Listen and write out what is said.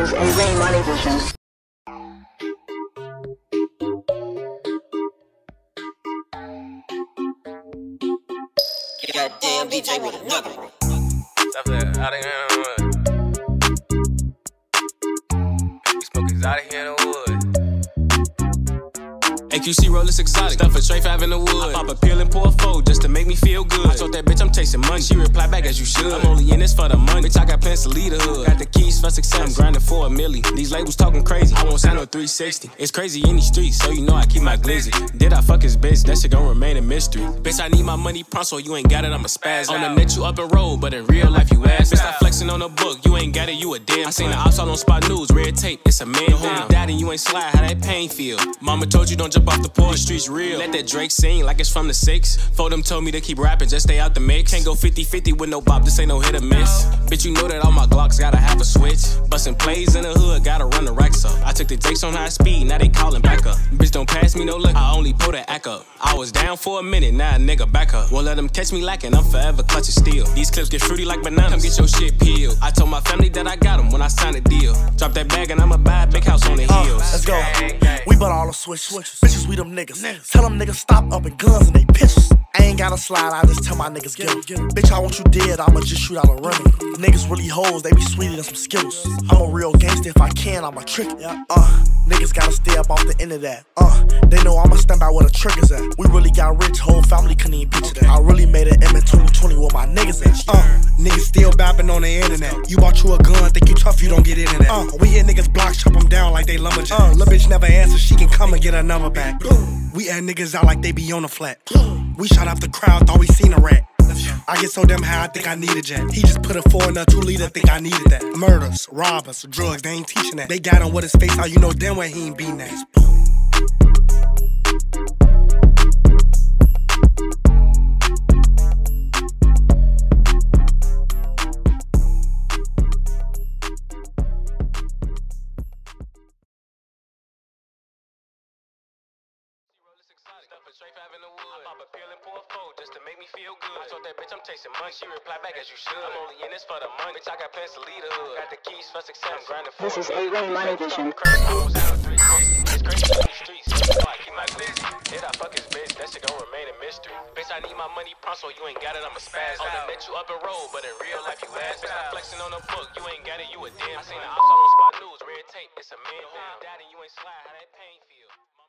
This is AJ Money Vision. Goddamn DJ with another one. Stop that. Out of here in the woods. We smoke is out of here in the woods. AQC roll is exotic. Stuff a tray 5 in the wood. I pop a pill and pour a fold just to make me feel good. I told that bitch I'm chasing money. She replied back as you should. I'm only in this for the money. Bitch, I got plans to lead the hood. Got the keys for success. I'm grinding for a milli. These labels talking crazy. I won't sign no 360. It's crazy in these streets, so you know I keep my glizzy. Did I fuck his bitch? That shit gon' remain a mystery. Bitch, I need my money pronto, so you ain't got it, I'm a spaz. On the net, you up and roll, but in real life, you ass. Bitch, I flexing on a book, you ain't got it, you a damn. I seen the ops all on Spot News, red tape, it's a man. Who died and you ain't slide, how that pain feel? Mama told you don't jump off the porch, the streets real. Let that Drake sing like it's from the 6. Fodem told me to keep rapping, just stay out the mix. Can't go 50-50 with no bop, this ain't no hit or miss. Bitch, you know that all my Glocks gotta have a switch. Bustin' plays in the hood, gotta run the racks up. I took the Jakes on high speed, now they callin' back up. Bitch, don't pass me no look, I only pull that act up. I was down for a minute, now a nigga back up. Won't let them catch me lacking, I'm forever clutching steel. These clips get fruity like bananas, come get your shit peeled. I told my family that I got them when I signed a deal. Drop that bag and I'ma buy a big house on the hills. Let's go. We bought all the switches. Bitches, we them niggas. Tell them niggas stop up and guns and they pistols. I ain't got a slide, I just tell my niggas get em. Bitch, I want you dead, I'ma just shoot out a runner. Niggas really hoes, they be sweeter than some Skittles. I'm a real gangster, if I can, I'ma trick it. Niggas gotta stay up off the end of that. They know I'ma stand by where the trigger's at. We really got rich, whole family couldn't even picture that. I really made an M in 2020 with my niggas at. Niggas still bapping on the internet. You bought you a gun, think you tough, you don't get into that. We hit niggas blocks, chop them down like they lumberjacks. Lil' bitch never answers, she can come and get her number back. We add niggas out like they be on the flat. We shot off the crowd, thought we seen a rat. I get so damn high, I think I need a jet. He just put a 4 in a 2-liter, think I needed that. Murders, robbers, drugs, they ain't teaching that. They got on with his face, how you know damn well he ain't be nice. She replied back as you should. I'm only in this for the money. Bitch, I got plans to lead the hood. Got the keys for success. I'm grinding for. This is A-Ray Money Vision. It's crazy in the streets. I keep my glizzy. Did I fuck his bitch? That shit gon' remain a mystery. Bitch, I need my money pronto. You ain't got it, I'ma spaz out. I met you up and roll, but in real life you ass. Bitch, I'm flexing on a book. You ain't got it, you a damn. I seen the ops on Spot News, red tape. It's a man down. Daddy, you ain't slide. How that pain feel?